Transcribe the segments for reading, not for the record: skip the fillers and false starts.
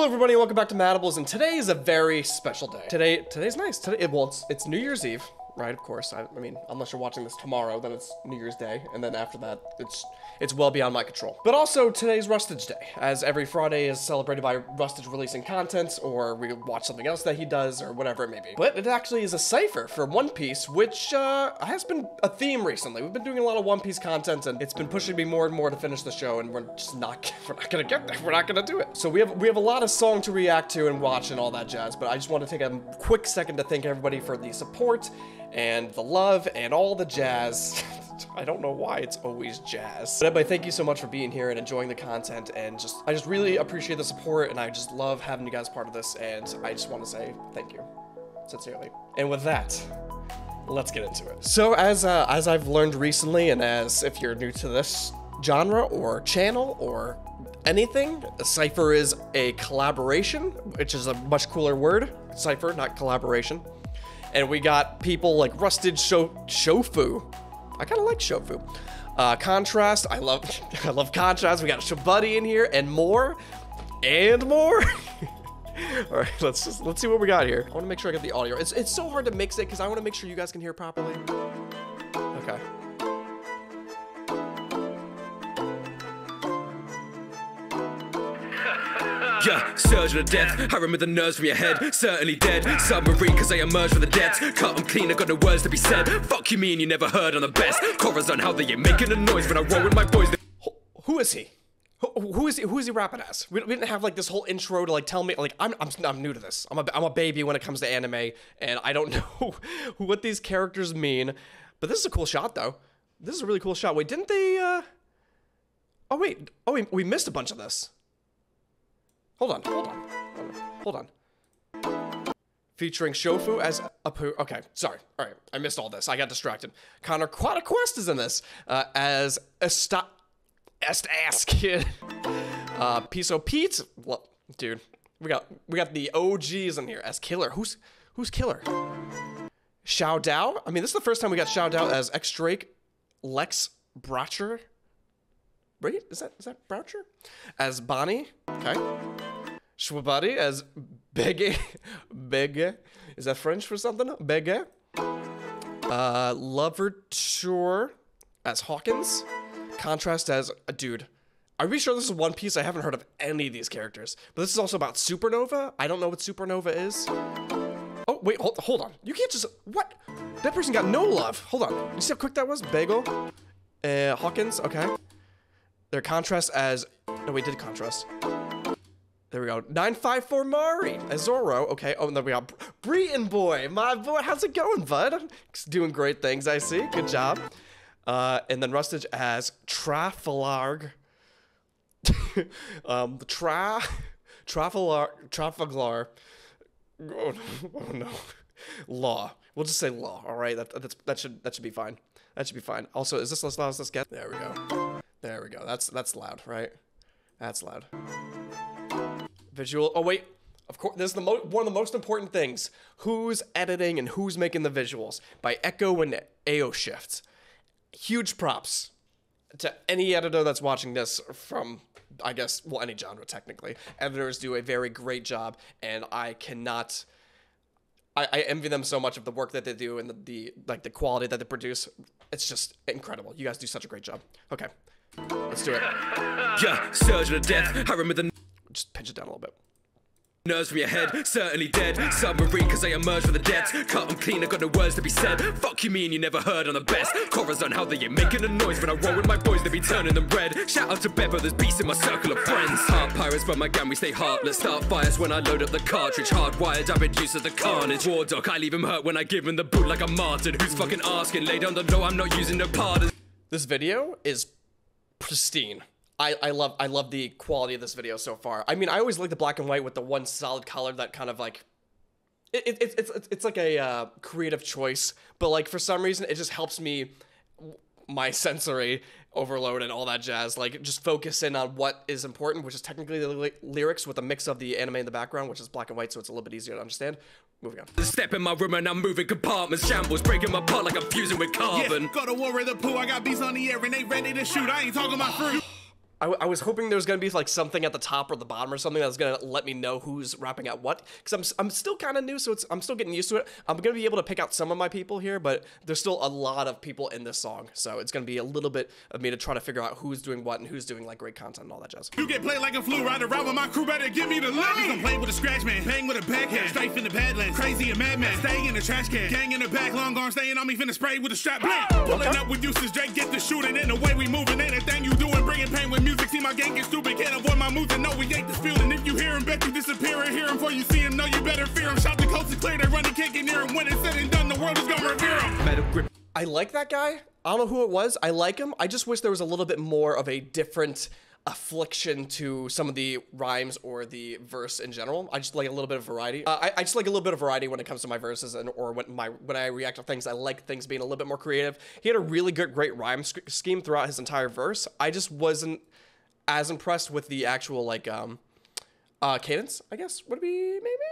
Hello everybody, welcome back to Mattables, and today is a very special day. Today's nice. Well, it's New Year's Eve, right? Of course. I mean, unless you're watching this tomorrow, then it's New Year's Day, and then after that, it's well beyond my control. But also, today's Rustage Day, as every Friday is celebrated by Rustage releasing content, or we watch something else that he does, or whatever it may be. But it actually is a cipher for One Piece, which has been a theme recently. We've been doing a lot of One Piece content, and it's been pushing me more and more to finish the show, and we're not gonna get there. We're not gonna do it. So we have a lot of song to react to and watch and all that jazz, but I just want to take a quick second to thank everybody for the support and the love and all the jazz. I don't know why it's always jazz. But everybody, thank you so much for being here and enjoying the content, and I just really appreciate the support, and I just love having you guys part of this, and I just want to say thank you sincerely. And with that, let's get into it. So as I've learned recently, and as if you're new to this genre or channel or anything, a cipher is a collaboration, which is a much cooler word. Cipher, not collaboration. And we got people like Rustage, Shofu. I kind of like Shofu. Contrast, I love Contrast. We got Shwabadi in here, and more, and more. All right, let's see what we got here. I want to make sure I get the audio. It's so hard to mix it because I want to make sure you guys can hear properly. Okay. Yeah, surge to death, I remember the nerves from your head. Certainly dead, submarine cause I emerged from the depths. Cut them clean, I got no words to be said. Fuck you mean you never heard on the best. Chorus on how they are making a noise when I roll with my boys. Who is he? Who is he rapping as? We didn't have like this whole intro to like tell me, like I'm new to this. I'm a baby when it comes to anime, and I don't know what these characters mean. But this is a cool shot though. This is a really cool shot. Wait, didn't they we missed a bunch of this. Hold on. Featuring Shofu as Apoo. Okay, sorry. All right, I missed all this. I got distracted. Connor Quad a Quest is in this as Estaskid Kid. Piso Pete. Well, dude, we got the OGs in here as Killer. Who's Killer? Shao Dow. I mean, this is the first time we got Shao Dow as X Drake, Lex Bratcher. Right? Is that Broucher? As Bonnie. Okay. Shwabadi as Bege. Bege. Is that French for something? Bege. Louverture as Hawkins. Contrast as a dude. Are we sure this is One Piece? I haven't heard of any of these characters. But this is also about Supernova. I don't know what Supernova is. Oh, wait. Hold on. You can't just... What? That person got no love. Hold on. You see how quick that was? Bagel. Hawkins. Okay. Their Contrast as... No, we did Contrast. There we go. 954 Mari, Azoro. Okay. Oh, and then we got Breeton Boi. My boy, how's it going, bud? Doing great things, I see. Good job. And then Rustage as Trafalgar. Trafalgar. Oh no. Law. We'll just say Law. All right. That should be fine. That should be fine. Also, is this as loud as this gets? There we go. There we go. That's loud, right? That's loud. Visual. Oh wait, of course, this is the one of the most important things. Who's editing and who's making the visuals? By Echo and AoShift. Huge props to any editor that's watching this from, I guess, well, any genre technically. Editors do a very great job, and I cannot. I envy them so much of the work that they do and the quality that they produce. It's just incredible. You guys do such a great job. Okay, let's do it. Yeah, surge to death. I remember the. Just pinch it down a little bit. Nerves from your head, certainly dead. Submarine cause I emerged from the depths. Cut them clean, I got no words to be said. Fuck you mean you never heard on the best. Chorus on how they ain't making a noise. When I roll with my boys, they be turning them red. Shout out to Beppo, there's beasts in my circle of friends. Heart pirates, but my gang, we stay heartless. Start fires when I load up the cartridge. Hardwired, I've been used to the carnage. War doc, I leave him hurt when I give him the boot like a martyr. Who's fucking asking? Lay down the law, I'm not using no pardon. This video is pristine. I love the quality of this video so far. I mean, I always like the black and white with the one solid color that kind of like, it's like a creative choice, but like for some reason it just helps me, my sensory overload and all that jazz, like just focus in on what is important, which is technically the lyrics with a mix of the anime in the background, which is black and white, so it's a little bit easier to understand. Moving on. The step in my room and I'm moving compartments. Shambles breaking my part like I'm fusing with carbon. Yeah, got a war with the poo, I got bees on the air and they ready to shoot. I ain't talking about fruit. I was hoping there was going to be like something at the top or the bottom or something that was going to let me know who's rapping at what, because I'm still kind of new, so I'm still getting used to it. I'm going to be able to pick out some of my people here, but there's still a lot of people in this song, so it's going to be a little bit of me to try to figure out who's doing what and who's doing like great content and all that jazz. You get played like a flu rider, ride with my crew, better give me the lane. I'm playing with a scratch man, bang with a backhand, safe in the badlands, crazy and madman, stay in the trash can, gang in the back, long arm staying on me, finna spray with a strap. Pulling up with Eustass Drake, get the shooting in the way we moving, ain't a thing you doing, bringing pain with music. See my gang get stupid, can't avoid my moves and know we ain't this feeling. If you hear him, bet you disappear and hear him before you see him. No, you better fear him. Shot the coast and clear, they running, can't get near him. When it's said and done, the world is gonna revere him. I like that guy. I don't know who it was. I like him. I just wish there was a little bit more of a different affliction to some of the rhymes or the verse in general. I just like a little bit of variety. I just like a little bit of variety when it comes to my verses and or when I react to things. I like things being a little bit more creative. He had a really great rhyme scheme throughout his entire verse. I just wasn't as impressed with the actual like cadence, I guess would be maybe.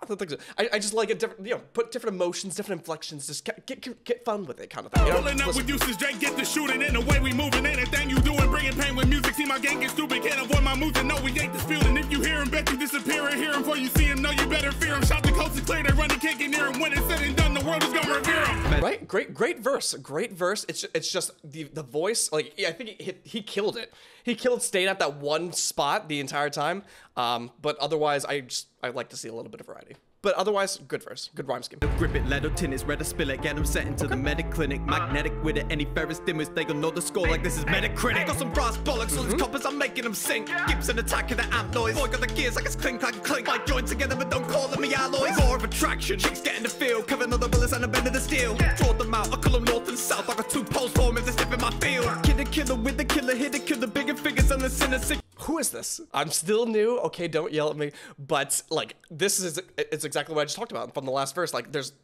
I don't think so. I just like a different, you know, put different emotions, different inflections, just get fun with it kind of thing. You know? Pulling up with Eustass Drake, get the shooting in the way we moving, ain't a thing you doing, bringing pain with music. See my gang get stupid, can't avoid my moves and know we ain't this feeling. If you hear him, bet you disappear and hear him before you see him. No, you better fear him. Shot the coast is clear, they running, can't get near him. When it's said and done, the world is gonna revere him. Right? Great verse. Great verse. It's just the voice. Like yeah, I think he killed it. He killed, stayed at that one spot the entire time. But otherwise, I'd like to see a little bit of variety. But otherwise, good verse, good rhyme scheme. Grip it, let tin is red, spill it, get him set into the medic clinic. Magnetic with it, any ferrous dimmers, they gon' know the score like this is Metacritic. Got some brass bollocks on his coppers, I'm making them sink. Gibson attacking the amp noise. Boy got the gears like it's clink, clank, clink. I join together, but don't call them the alloys. Law of attraction, chicks get in the field. Cover another bullets and a bend of the steel. Draw them out, I call them north and south. I got two poles for him if they step in my field. Killer, killer with the killer, hit the killer, bigger figures and the sinner. Who is this? I'm still new. Okay, don't yell at me. But like, this is, it's exactly what I just talked about from the last verse. Like there's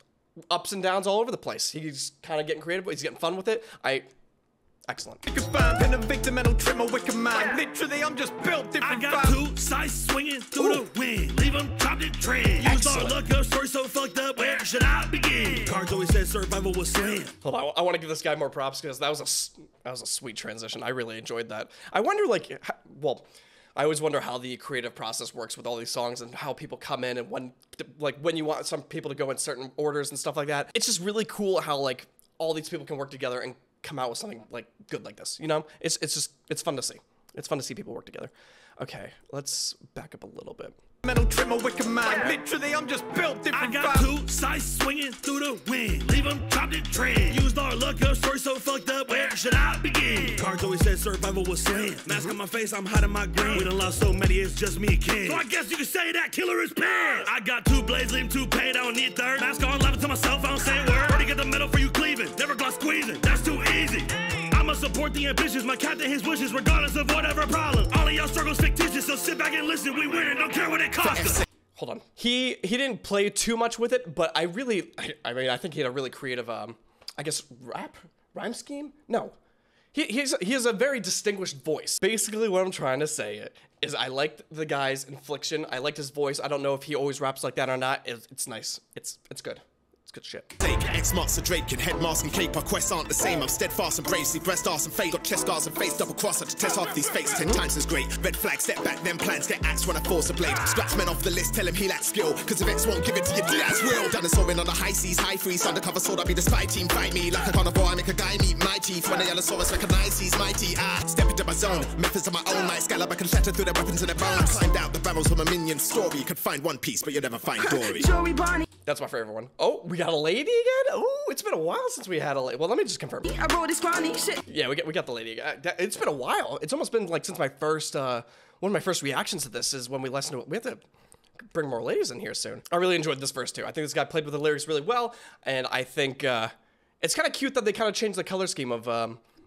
ups and downs all over the place. He's kind of getting creative, but he's getting fun with it. Excellent. Been a victim and I'll trim a wicker man. Literally, I'm just built different. I got two sides swinging through the wind. Leave them chopped and tread. You start look up, story so fucked up. Where should I begin? Cards always said survival was sin. Hold on, I want to give this guy more props because that was a sweet transition. I really enjoyed that. I wonder, like, well, I always wonder how the creative process works with all these songs and how people come in and when, like, when you want some people to go in certain orders and stuff like that. It's just really cool how like all these people can work together and come out with something like good like this, you know? It's just, it's fun to see. It's fun to see people work together. Okay, let's back up a little bit. Metal trim a wicker man. Literally, I'm just built different. I got two sides swinging through the wind. Leave them chopped and tread. Used our luck up, story so fucked up. Where should I begin? Cards always said survival was sin. Mask on my face, I'm hiding my grin. We done lost so many, it's just me and Ken. So I guess you could say that killer is pissed. I got two blades, leave them two paid. I don't need third. Mask on, laughing to myself, I don't say a word. Already got the metal for you cleaving. Never got squeezing. That's too easy. I'ma support the ambitious, my captain his wishes, regardless of whatever problem. All of y'all struggles fictitious, so sit back and listen. We win and don't care what it costs us. Hold on. He didn't play too much with it, but I mean, I think he had a really creative, I guess, rhyme scheme? No. He has a very distinguished voice. Basically, what I'm trying to say is I liked the guy's inflection. I liked his voice. I don't know if he always raps like that or not. It's nice. It's good. It's good shit. X marks a Drake and head mask and cape. Our quests aren't the same. I'm steadfast and brave. See breast arse and fate. Got chest scars and face. Double cross. I to test half these fakes. 10 times is great. Red flag. Set back. Then plans. Get axed when I force a blade. Scratch men off the list. Tell him he lacks skill. Cause if X won't give it to you, that's real. Done and soaring on the high seas. High freeze. Undercover sword. I'll be the spy team. Fight me like a carnivore. I make a guy meet my chief. When I yell a source, recognize he's mighty. I step into my zone. Methods of my own. My scallop. I can shatter through their weapons and their bones. Climbed out the barrels from a minion story. You could find One Piece, but you'll never find Dory. Jewelry Bonney. That's my favorite one. Oh, we got a lady again? Oh, it's been a while since we had a lady. Well, let me just confirm. I wrote this chronic shit. Yeah, we got the lady. It's been a while. It's almost been like since my first, one of my first reactions to this is when we listened to it. We have to bring more ladies in here soon. I really enjoyed this verse too. I think this guy played with the lyrics really well. And I think it's kind of cute that they kind of changed the color scheme of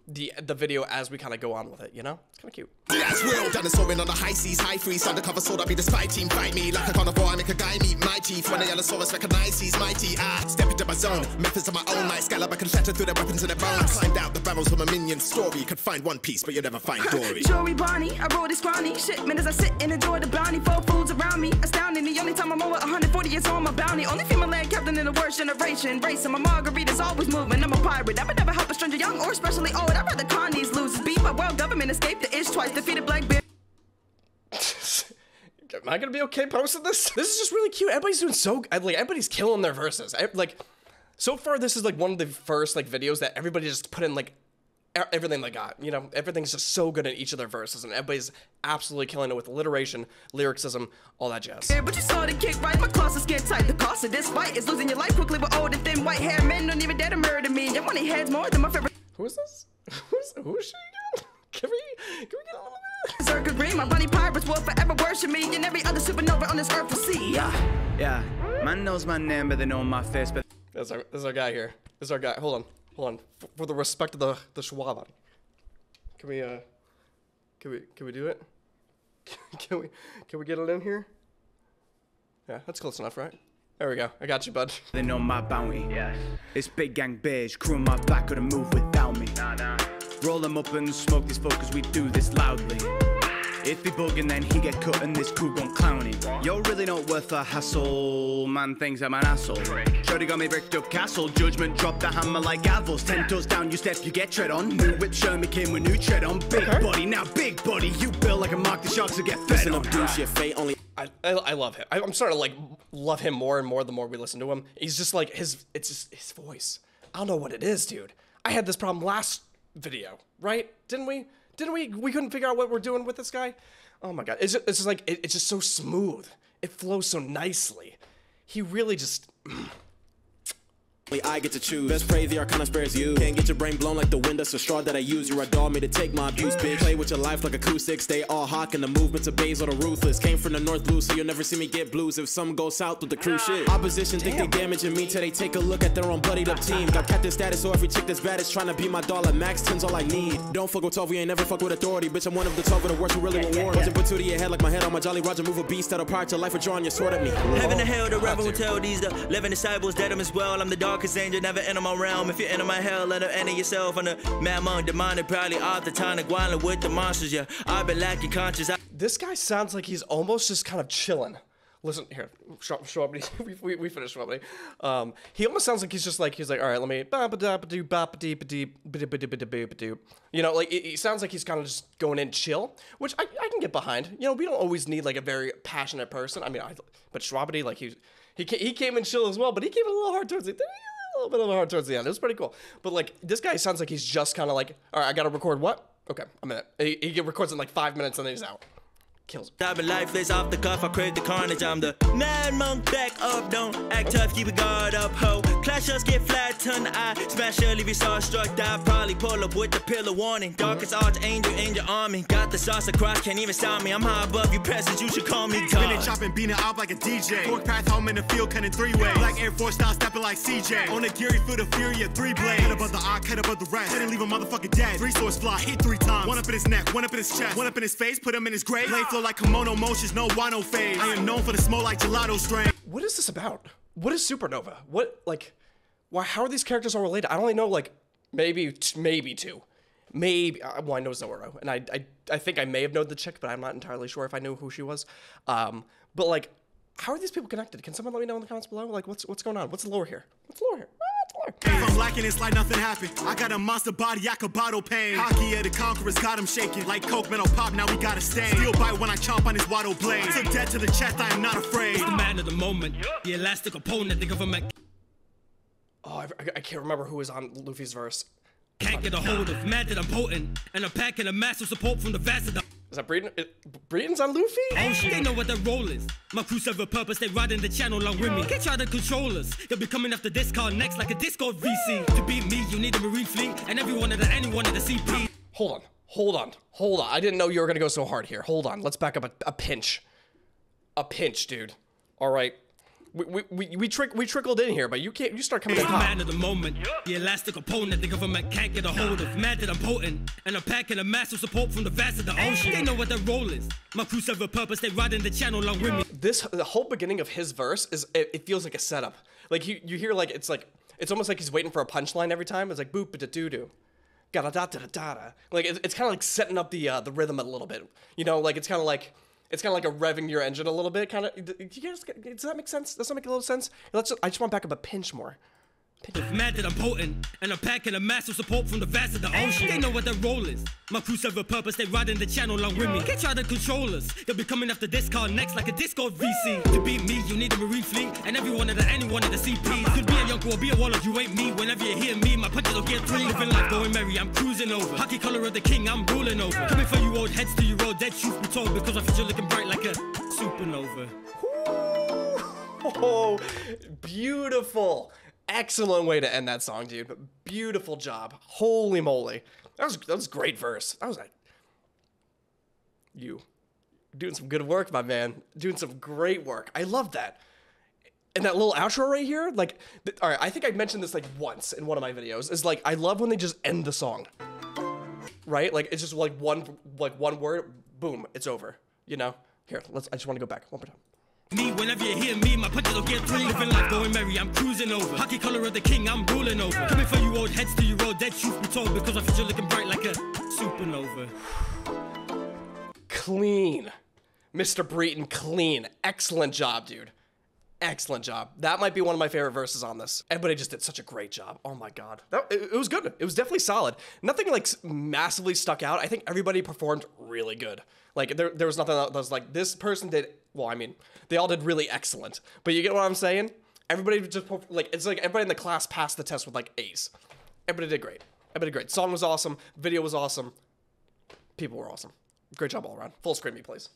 the video as we kind of go on with it, you know? It's kind of cute. That's real. Dinosaur in on the high seas, high freeze. Undercover sword, I'll be the spy team. Fight me like a carnivore, I make a guy meet my chief. When I yell a source, recognize he's mighty. I step into my zone. Methods of my own. My scallop, I can shatter through their weapons and their bones. Climbed out the barrels from a minion story. You could find One Piece, but you'll never find Dory. Jewelry Bonney, I roll this chronic shit. Man, as I sit and enjoy the bounty. Four fools around me, astounding. The only time I'm over 140 is on my bounty. Only female land captain in the worst generation. Racing, my margarita's always moving. I'm a pirate. I would never help a stranger, young or especially old. I'd rather Connie's lose. Beat my While government escaped the ish twice, defeated Black Bear. Am I gonna be okay posting this? This is just really cute. Everybody's doing so, like, everybody's killing their verses. Like, so far, this is like one of the first like videos that everybody just put in like everything they got. You know, everything's just so good in each of their verses, and everybody's absolutely killing it with alliteration, lyricism, all that jazz. Yeah, but you saw the kick right, my claws are skin tight. The cost of this fight is losing your life quickly with old and thin white hair. Men don't even dare to murder me. Your money heads more than my favorite. Who is this? Who's she again? Can we get a little bit? Circa green, my bunny pirates will forever worship me, and every other supernova on this earth will see. Yeah. Man knows my name, but they know my face. But that's our guy here. This is our guy. Hold on. For the respect of the Shwabadi. Can we do it? Can we get it in here? Yeah, that's close enough, right? There we go. I got you, bud. They know my bounty. Yes. It's big gang beige. Crew on my back couldn't move without me. Nah. Roll them up and smoke these folk, cause we do this loudly. If he bugging, then he get cut and this crew gon' clowny. You're really not worth a hassle. Man thinks I'm an asshole. Shorty got me bricked up castle. Judgment drop the hammer like avils. 10 toes down, you step, you get tread on. New whip Sherman came with new tread on. Big body, now big body. You build like a mark, the sharks will get fed on. I love him. I'm starting to like love him more and more the more we listen to him. He's just like, it's just his voice. I don't know what it is, dude. I had this problem last video, right? Didn't we couldn't figure out what we're doing with this guy. Oh my god, it's just like it's just so smooth, it flows so nicely. He really just I get to choose. Best pray the arcana spares you. Can't get your brain blown like the wind. That's a straw that I use. You're a doll made to take my abuse, bitch. Play with your life like acoustics. They all hawk and the movements of Basil the ruthless. Came from the north blue, so you'll never see me get blues. If some go south with the crew shit. Opposition think they damaging me till they take a look at their own bloodied up team. Got captain status, so every chick that's bad is trying to be my doll. At max 10's all I need. Don't fuck with 12, we ain't never fuck with authority. Bitch, I'm one of the 12 with the worst who really reward. Wasn't put two to your head like my head on my Jolly Roger. Move a beast that'll part your life or drawing your sword at me. Heaven to hell, the rebel will tell these. The 11 disciples dead them as well. I'm the dog. Cause angel never enter my realm. If you enter my hell, let her enter yourself. On the mammoth, demonic, probably off the tonic, wilding with the monsters. Yeah, I've been lacking conscience. This guy sounds like he's almost just kind of chilling. Listen here, Shwabadi. we finished Shwabadi. He almost sounds like he's just like all right, let me ba-ba-da-ba-doo. You know, like it sounds like he's kind of just going in chill, which I can get behind. You know, we don't always need like a very passionate person. I mean, but Shwabadi, like he came in chill as well, but he came in a little hard towards it. A little bit of a hard towards the end. It was pretty cool. But like this guy sounds like he's just kind of like, all right, I gotta record what? Okay, a minute. He records in like 5 minutes and then he's out. Kills. I've been lifeless off the cuff. I crave the carnage. I'm the mad monk. Back up, don't act tough. Keep a guard up, ho. Clash us, get flat, turn the eye. Smash early, be starstruck. Die, probably pull up with the pillar warning. Darkest archangel, angel army. Got the sauce across, can't even stop me. I'm high above you, peasants. You should call me God. Been chopping, beating up like a DJ. Fork path home in the field, cutting three ways. Black Air Force style, stepping like CJ. On a Geary foot of fury, three blades. Cut above the eye, cut above the rest. Couldn't leave a motherfucker dead. Three swords fly, hit 3 times. One up in his neck, one up in his chest, one up in his face, put him in his grave. Play flow like kimono motions, no wano phase. I am known for the smoke like gelato strain. What is this about? What is Supernova? What, like, why? How are these characters all related? I only know like maybe two, maybe. Well, I know Zoro, and I think I may have known the chick, but I'm not entirely sure if I knew who she was. But like, how are these people connected? Can someone let me know in the comments below? Like, what's going on? What's the lore here? If I'm lacking, it's like nothing happened. I got a monster body, I could bottle pain. Hockey of the conquerors got him shaking. Like coke, metal pop, now we got a stain. Steel bite when I chomp on his waddle blade. I took death to the chest, I am not afraid. It's the man of the moment, the elastic opponent, the government. Oh, I can't remember who was on Luffy's verse. Can't get a hold of, mad that I'm potent. And a pack and a massive support from the vast of the... Is that Breeton? Breeton's on Luffy? Oh, shit. They know what their role is. My crew's serve a purpose, they riding the channel along with me. Can't try to control us. They'll be coming after this car next like a Discord VC. To beat me, you need a marine fleet and everyone and anyone at the CP. Hold on. I didn't know you were gonna go so hard here. Hold on, let's back up a pinch. A pinch, dude. All right. We trickled in here, but you start coming down. Man of the moment, the elastic opponent, the government can't get a hold of. Mad that I'm potent, and a pack and a massive support from the vast of the ocean. They know what their role is. My crew serve a purpose, they riding the channel along with me. The whole beginning of his verse is it feels like a setup. Like you hear like it's almost like he's waiting for a punchline every time. It's like boop da doo doo. Ga da da da da da. Like it's kind of like setting up the rhythm a little bit. You know, like it's kind of like a revving your engine a little bit, kind of. Does that make sense? Does that make a little sense? I just want to back up a pinch more. If mad that I'm potent, and I'm packing a massive support from the vast of the ocean. They know what their role is. My crew serve a purpose, they riding the channel along with me. Can't try to control us. They'll be coming after this car next like a Discord VC. To beat me, you need a marine fleet, and every one of the anyone of the CPs. Could be a young or be a wallop, you ain't me. Whenever you hear me, my punches will get through. Living life going merry, I'm cruising over. Hockey color of the king, I'm ruling over. Coming for you old heads till you roll dead, truth be told, because I feel you looking bright like a supernova. Oh, beautiful. Excellent way to end that song, dude. Beautiful job. Holy moly. That was a great verse. That was like... You. Doing some good work, my man. Doing some great work. I love that. And that little outro right here, like... All right, I think I mentioned this like once in one of my videos. It's like, I love when they just end the song. Right? Like, it's just like one word, boom, it's over. You know? Here, let's... I just want to go back. One more time. Me, whenever you hear me, my punches will get through. Living life going merry, I'm cruising over. Hockey color of the king, I'm ruling over. Coming for you old heads till you roll dead, truth be told, because I feel you looking bright like a supernova. Clean. Mr. Breeton, clean. Excellent job, dude. Excellent job. That might be one of my favorite verses on this. Everybody just did such a great job. Oh my God. It was good. It was definitely solid. Nothing like massively stuck out. I think everybody performed really good. Like there was nothing that was like, this person did, well, I mean, they all did really excellent, but you get what I'm saying? Everybody just like, it's like everybody in the class passed the test with like A's. Everybody did great. Everybody did great. Song was awesome. Video was awesome. People were awesome. Great job all around. Full screen me, please.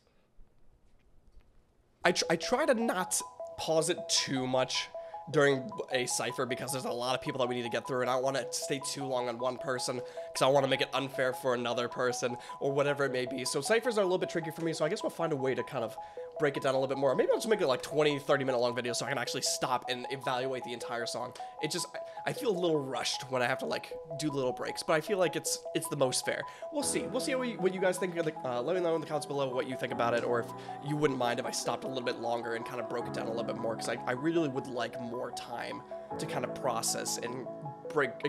I try to not pause it too much during a cipher because there's a lot of people that we need to get through, and I don't want to stay too long on one person because I want to make it unfair for another person or whatever it may be. So ciphers are a little bit tricky for me, so I guess we'll find a way to kind of break it down a little bit more. Maybe I'll just make it like 20-30 minute long video so I can actually stop and evaluate the entire song. It just, I feel a little rushed when I have to like do little breaks, but I feel like it's the most fair. We'll see what you guys think. Let me know in the comments below what you think about it, or if you wouldn't mind if I stopped a little bit longer and kind of broke it down a little bit more, because I really would like more time to kind of process and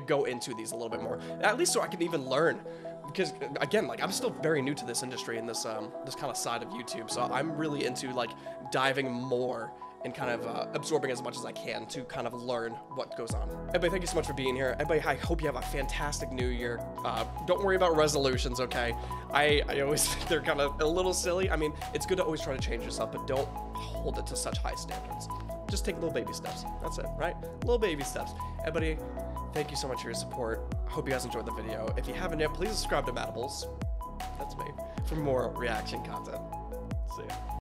go into these a little bit more, at least so I can even learn, because again, like I'm still very new to this industry and this this kind of side of YouTube, so I'm really into like diving more and kind of absorbing as much as I can to kind of learn what goes on. Everybody, thank you so much for being here. Everybody, I hope you have a fantastic new year. Don't worry about resolutions, okay? I always think they're kind of a little silly. I mean, it's good to always try to change yourself, but don't hold it to such high standards. Just take little baby steps. That's it, right? Little baby steps. Everybody, thank you so much for your support. Hope you guys enjoyed the video. If you haven't yet, please subscribe to Mattables. That's me. For more reaction content. See ya.